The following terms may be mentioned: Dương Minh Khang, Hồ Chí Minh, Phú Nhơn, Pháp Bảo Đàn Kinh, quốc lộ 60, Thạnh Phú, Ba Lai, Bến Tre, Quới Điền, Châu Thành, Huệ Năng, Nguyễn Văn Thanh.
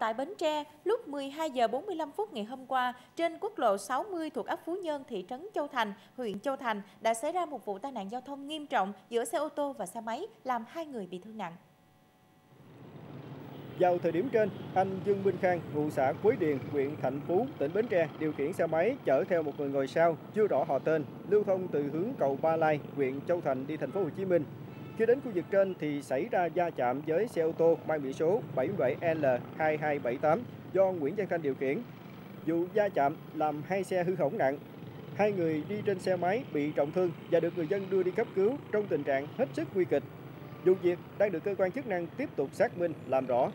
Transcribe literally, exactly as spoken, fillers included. Tại Bến Tre, lúc mười hai giờ bốn mươi lăm phút ngày hôm qua, trên quốc lộ sáu mươi thuộc ấp Phú Nhơn, thị trấn Châu Thành, huyện Châu Thành đã xảy ra một vụ tai nạn giao thông nghiêm trọng giữa xe ô tô và xe máy, làm hai người bị thương nặng. Vào thời điểm trên, anh Dương Minh Khang, ngụ xã Quới Điền, huyện Thạnh Phú, tỉnh Bến Tre, điều khiển xe máy chở theo một người ngồi sau, chưa rõ họ tên, lưu thông từ hướng cầu Ba Lai, huyện Châu Thành đi thành phố Hồ Chí Minh. Khi đến khu vực trên thì xảy ra va chạm với xe ô tô mang biển số bảy mươi bảy L hai hai bảy tám do Nguyễn Văn Thanh điều khiển. Vụ va chạm làm hai xe hư hỏng nặng. Hai người đi trên xe máy bị trọng thương và được người dân đưa đi cấp cứu trong tình trạng hết sức nguy kịch. Vụ việc đang được cơ quan chức năng tiếp tục xác minh, làm rõ.